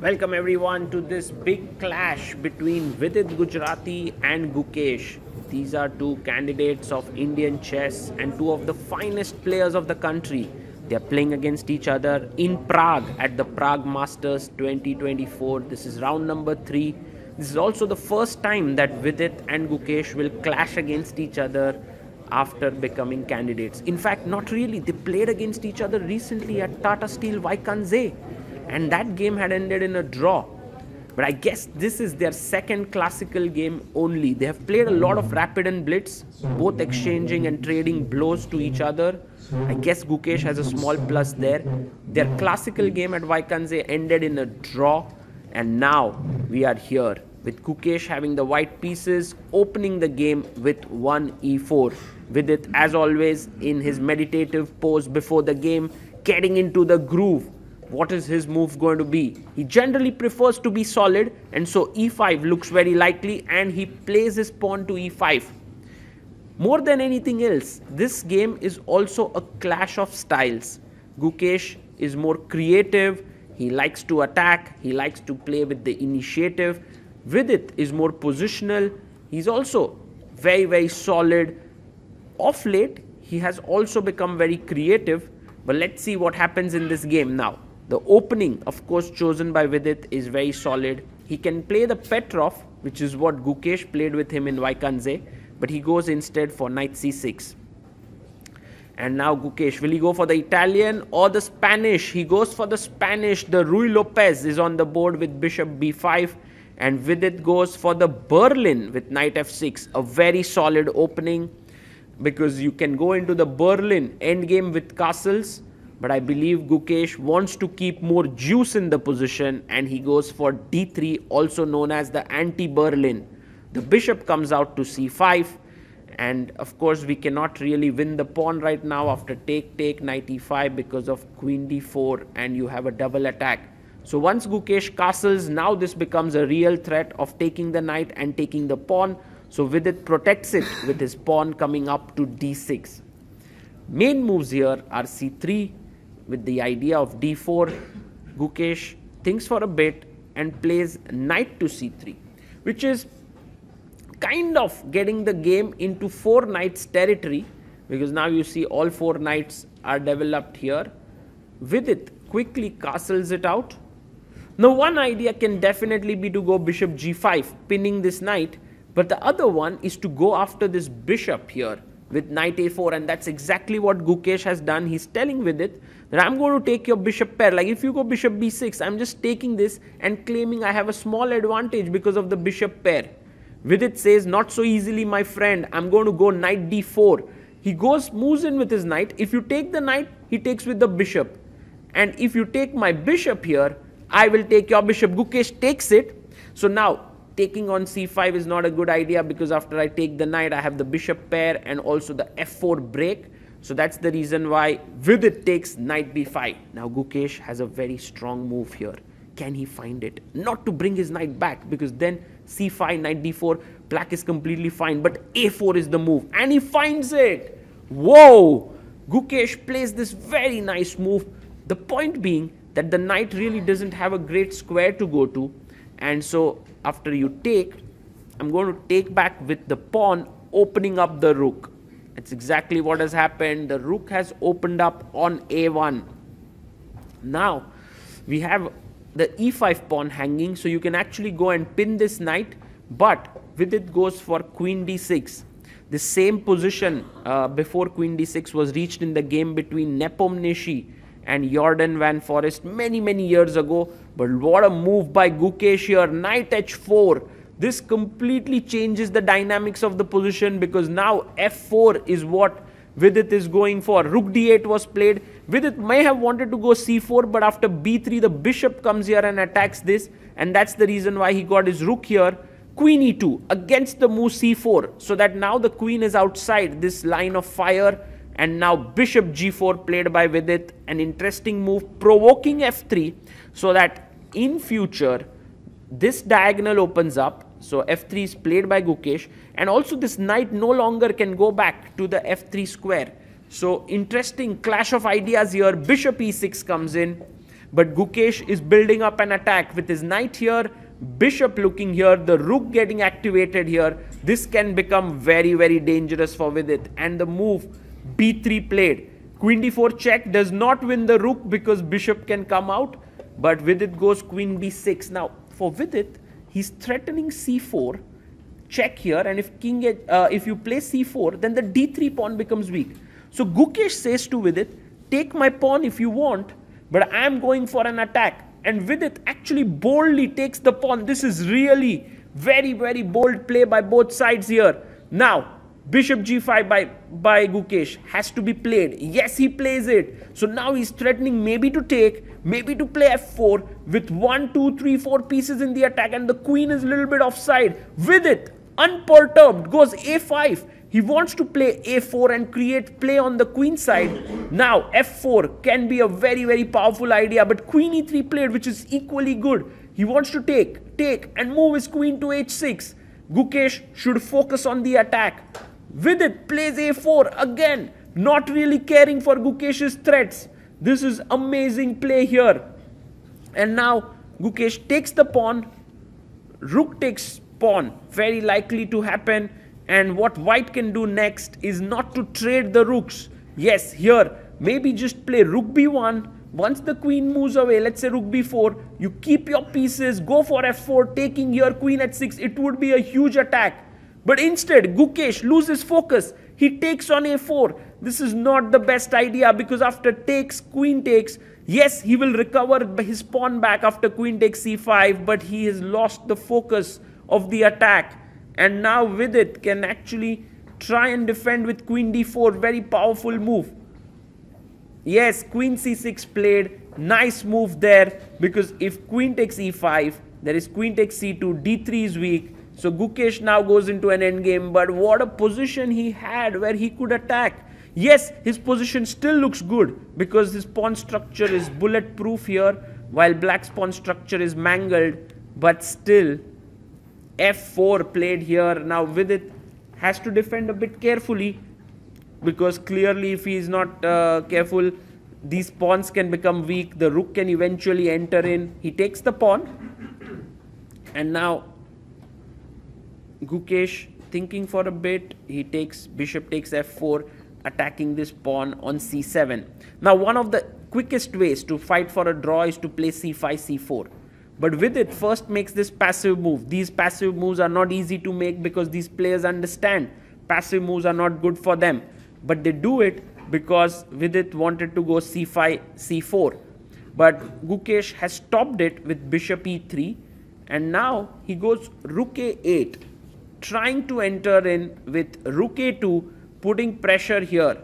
Welcome everyone to this big clash between Vidit Gujrathi and Gukesh. These are two candidates of Indian chess and two of the finest players of the country. They are playing against each other in Prague at the Prague Masters 2024. This is round number 3. This is also the first time that Vidit and Gukesh will clash against each other after becoming candidates. In fact, not really. They played against each other recently at Tata Steel Wijk aan Zee, and that game had ended in a draw. But I guess this is their second classical game only. They have played a lot of rapid and blitz, both exchanging and trading blows to each other. I guess Gukesh has a small plus there. Their classical game at Wijk aan Zee ended in a draw, and now we are here with Gukesh having the white pieces, opening the game with 1e4. Vidit, as always, in his meditative pose before the game, getting into the groove. What is his move going to be? He generally prefers to be solid, and so e5 looks very likely, and he plays his pawn to e5. More than anything else, this game is also a clash of styles. Gukesh is more creative, he likes to attack, he likes to play with the initiative. Vidit is more positional, he's also very solid. Of late, he has also become very creative, but let's see what happens in this game now. The opening, of course, chosen by Vidit is very solid. He can play the Petrov, which is what Gukesh played with him in Wijk aan Zee, but he goes instead for knight c6. And now Gukesh, will he go for the Italian or the Spanish? He goes for the Spanish. The Ruy Lopez is on the board with bishop b5, and Vidit goes for the Berlin with knight f6. A very solid opening, because you can go into the Berlin endgame with castles. But I believe Gukesh wants to keep more juice in the position, and he goes for d3, also known as the anti-Berlin. The bishop comes out to c5, and of course we cannot really win the pawn right now after take knight e5 because of queen d4, and you have a double attack. So once Gukesh castles, now this becomes a real threat of taking the knight and taking the pawn. So Vidit protects it with his pawn coming up to d6. Main moves here are c3, with the idea of d4. Gukesh thinks for a bit and plays knight to c3, which is kind of getting the game into four knights territory, because now you see all four knights are developed here. Vidit quickly castles it out. Now one idea can definitely be to go bishop g5, pinning this knight, but the other one is to go after this bishop here with knight a4, and that's exactly what Gukesh has done. He's telling Vidit that I'm going to take your bishop pair. Like if you go bishop b6, I'm just taking this and claiming I have a small advantage because of the bishop pair. Vidit says, not so easily my friend, I'm going to go knight d4. He goes, moves in with his knight. If you take the knight, he takes with the bishop. And if you take my bishop here, I will take your bishop. Gukesh takes it. So now taking on c5 is not a good idea, because after I take the knight, I have the bishop pair and also the f4 break. So that's the reason why Vidit takes knight b5. Now Gukesh has a very strong move here. Can he find it? Not to bring his knight back, because then c5, knight d4, black is completely fine. But a4 is the move, and he finds it. Whoa! Gukesh plays this very nice move. The point being that the knight really doesn't have a great square to go to. And so after you take, I'm going to take back with the pawn, opening up the rook. That's exactly what has happened. The rook has opened up on a1. Now we have the e5 pawn hanging, so you can actually go and pin this knight, but Vidit goes for queen d6. The same position before queen d6 was reached in the game between Nepomniachtchi and Jorden van Foreest many years ago. But what a move by Gukesh here, knight h4. This completely changes the dynamics of the position, because now f4 is what Vidit is going for. Rook d8 was played. Vidit may have wanted to go c4, but after b3, the bishop comes here and attacks this, and that's the reason why he got his rook here. Queen e2 against the move c4, so that now the queen is outside this line of fire. And now bishop g4 played by Vidit, an interesting move, provoking f3, so that in future this diagonal opens up. So f3 is played by Gukesh, and also this knight no longer can go back to the f3 square. So interesting clash of ideas here. Bishop e6 comes in. But Gukesh is building up an attack with his knight here, bishop looking here, the rook getting activated here. This can become very, very dangerous for Vidit. And the move b3 played. Queen d4 check does not win the rook because bishop can come out. But Vidit goes queen b6. Now, for Vidit, he's threatening c4. Check here, and if king, if you play c4, then the d3 pawn becomes weak. So Gukesh says to Vidit, take my pawn if you want, but I am going for an attack. And Vidit actually boldly takes the pawn. This is really very, very bold play by both sides here. Now, bishop g5 by Gukesh has to be played. Yes, he plays it. So now he's threatening maybe to take, maybe to play f4 with 1, 2, 3, 4 pieces in the attack. And the queen is a little bit offside. Vidit, unperturbed, goes a5. He wants to play a4 and create play on the queen side. Now, f4 can be a very, very powerful idea. But queen e3 played, which is equally good. He wants to take, and move his queen to h6. Gukesh should focus on the attack. Vidit plays a4 again, not really caring for Gukesh's threats. This is amazing play here. And now, Gukesh takes the pawn. Rook takes pawn, very likely to happen. And what white can do next is not to trade the rooks. Yes, here, maybe just play rook b1. Once the queen moves away, let's say rook b4, you keep your pieces, go for f4, taking your queen at 6. It would be a huge attack. But instead, Gukesh loses focus. He takes on a4. This is not the best idea because after takes, queen takes. Yes, he will recover his pawn back after queen takes c5, but he has lost the focus of the attack. And now Vidit can actually try and defend with queen d4. Very powerful move. Yes, queen c6 played. Nice move there. Because if queen takes e5, there is queen takes c2. d3 is weak. So Gukesh now goes into an endgame. But what a position he had where he could attack. Yes, his position still looks good. Because his pawn structure is bulletproof here. While black's pawn structure is mangled. But still, f4 played here. Now Vidit has to defend a bit carefully because clearly if he is not careful, these pawns can become weak. The rook can eventually enter in. He takes the pawn and now Gukesh, thinking for a bit, he takes bishop takes f4, attacking this pawn on c7. Now one of the quickest ways to fight for a draw is to play c5, c4. But Vidit first makes this passive move. These passive moves are not easy to make because these players understand passive moves are not good for them. But they do it because Vidit wanted to go c5, c4. But Gukesh has stopped it with bishop e3. And now he goes rook a8, trying to enter in with rook a2, putting pressure here.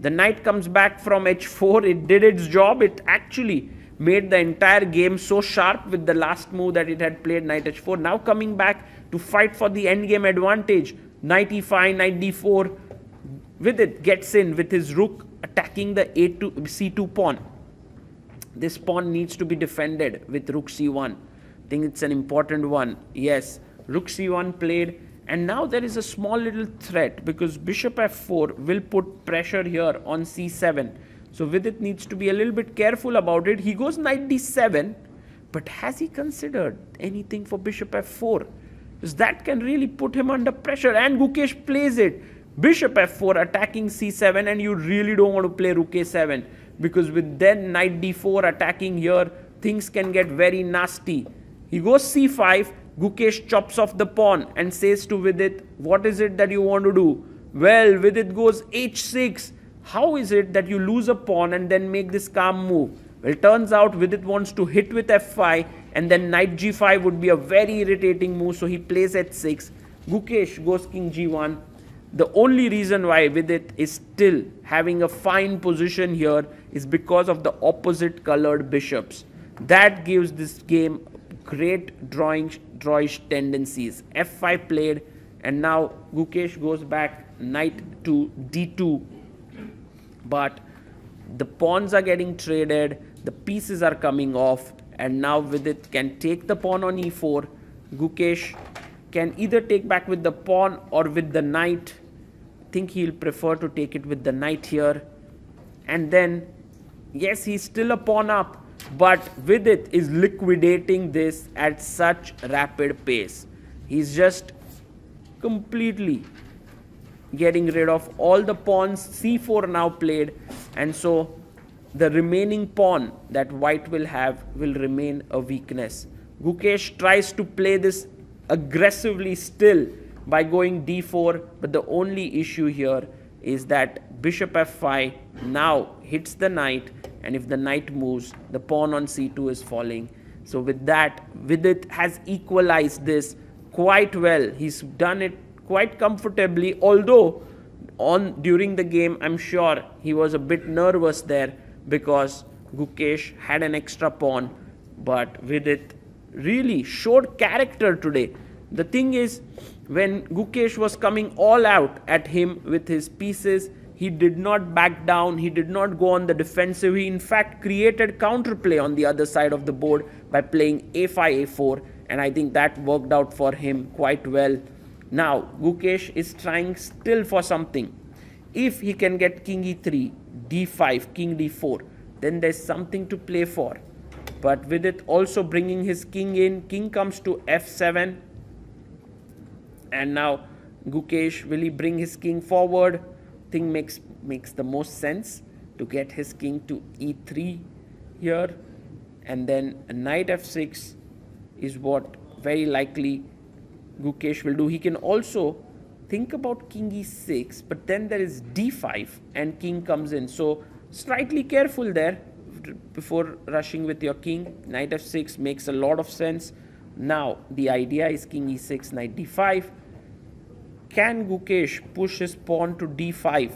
The knight comes back from h4. It did its job. It actually made the entire game so sharp with the last move that it had played knight h4. Now coming back to fight for the endgame advantage. Knight e5, knight d4. Vidit gets in with his rook attacking the a2, c2 pawn. This pawn needs to be defended with rook c1. I think it's an important one. Yes, rook c1 played. And now there is a small little threat because bishop f4 will put pressure here on c7. So Vidit needs to be a little bit careful about it. He goes knight d7, but has he considered anything for bishop f4? Because that can really put him under pressure. And Gukesh plays it. Bishop f4 attacking c7, and you really don't want to play rook a7. Because with then knight d4 attacking here, things can get very nasty. He goes c5, Gukesh chops off the pawn and says to Vidit, what is it that you want to do? Well, Vidit goes h6. How is it that you lose a pawn and then make this calm move? Well, turns out Vidit wants to hit with f5 and then knight g5 would be a very irritating move. So he plays at 6. Gukesh goes king g1. The only reason why Vidit is still having a fine position here is because of the opposite colored bishops. That gives this game great drawish tendencies. f5 played and now Gukesh goes back knight to d2. But the pawns are getting traded, the pieces are coming off, and now Vidit can take the pawn on e4. Gukesh can either take back with the pawn or with the knight. I think he'll prefer to take it with the knight here. And then, yes, he's still a pawn up, but Vidit is liquidating this at such rapid pace. He's just completely getting rid of all the pawns. C4 now played, and so the remaining pawn that white will have will remain a weakness. Gukesh tries to play this aggressively still by going D4, but the only issue here is that bishop F5 now hits the knight, and if the knight moves, the pawn on C2 is falling. So with that, Vidit has equalized this quite well. He's done it quite comfortably, although during the game, I'm sure he was a bit nervous there because Gukesh had an extra pawn, but Vidit really showed character today. The thing is, when Gukesh was coming all out at him with his pieces, he did not back down, he did not go on the defensive. He in fact created counterplay on the other side of the board by playing A5, A4, and I think that worked out for him quite well. Now Gukesh is trying still for something. If he can get King E3, D5, King D4, then there's something to play for. But Vidit also bringing his king in. King comes to F7. And now Gukesh, will he bring his king forward? Thing makes the most sense to get his king to E3 here. And then knight F6 is what very likely Gukesh will do. He can also think about King E6, but then there is D5 and king comes in. So slightly careful there before rushing with your king. Knight F6 makes a lot of sense. Now the idea is King E6, Knight D5. Can Gukesh push his pawn to D5,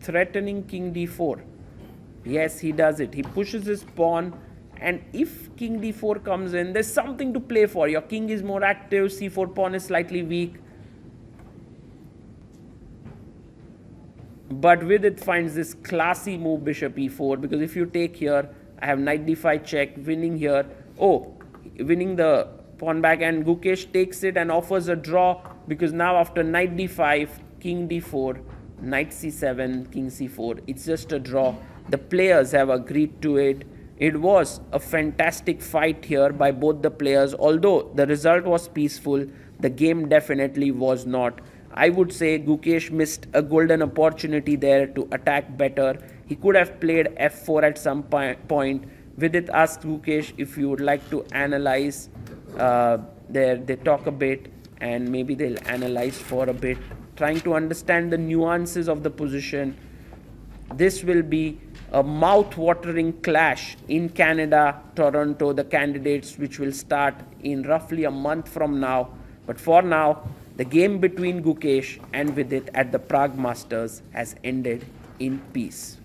threatening King D4? Yes, he does it. He pushes his pawn, and if King D4 comes in, there's something to play for. Your king is more active, C4 pawn is slightly weak. But Vidit finds this classy move, Bishop E4, because if you take here, I have Knight D5 check, winning here. Oh, winning the pawn back, and Gukesh takes it and offers a draw, because now after Knight D5, King D4, Knight C7, King C4, it's just a draw. The players have agreed to it. It was a fantastic fight here by both the players. Although the result was peaceful, the game definitely was not. I would say Gukesh missed a golden opportunity there to attack better. He could have played F4 at some point. Vidit asks Gukesh if you would like to analyze. They talk a bit, and maybe they'll analyze for a bit, trying to understand the nuances of the position. This will be a mouth-watering clash in Canada, Toronto, the candidates, which will start in roughly a month from now. But for now, the game between Gukesh and Vidit at the Prague Masters has ended in peace.